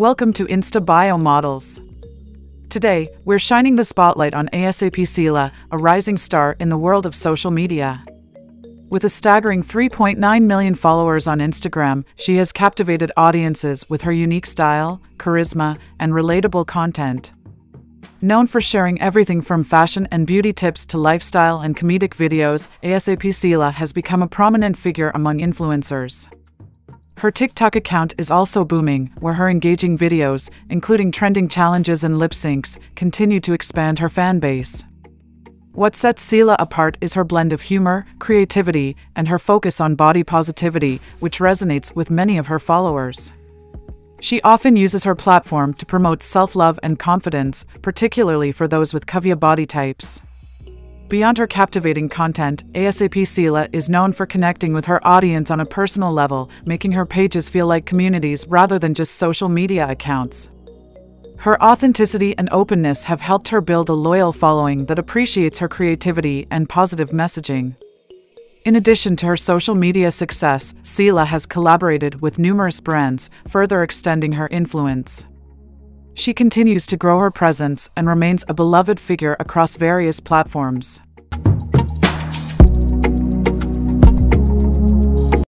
Welcome to Insta Bio Models. Today, we're shining the spotlight on ASAP Cilla, a rising star in the world of social media. With a staggering 3.9 million followers on Instagram, she has captivated audiences with her unique style, charisma, and relatable content. Known for sharing everything from fashion and beauty tips to lifestyle and comedic videos, ASAP Cilla has become a prominent figure among influencers. Her TikTok account is also booming, where her engaging videos, including trending challenges and lip syncs, continue to expand her fan base. What sets Cilla apart is her blend of humor, creativity, and her focus on body positivity, which resonates with many of her followers. She often uses her platform to promote self-love and confidence, particularly for those with curvy body types. Beyond her captivating content, ASAP Cilla is known for connecting with her audience on a personal level, making her pages feel like communities rather than just social media accounts. Her authenticity and openness have helped her build a loyal following that appreciates her creativity and positive messaging. In addition to her social media success, Cilla has collaborated with numerous brands, further extending her influence. She continues to grow her presence and remains a beloved figure across various platforms.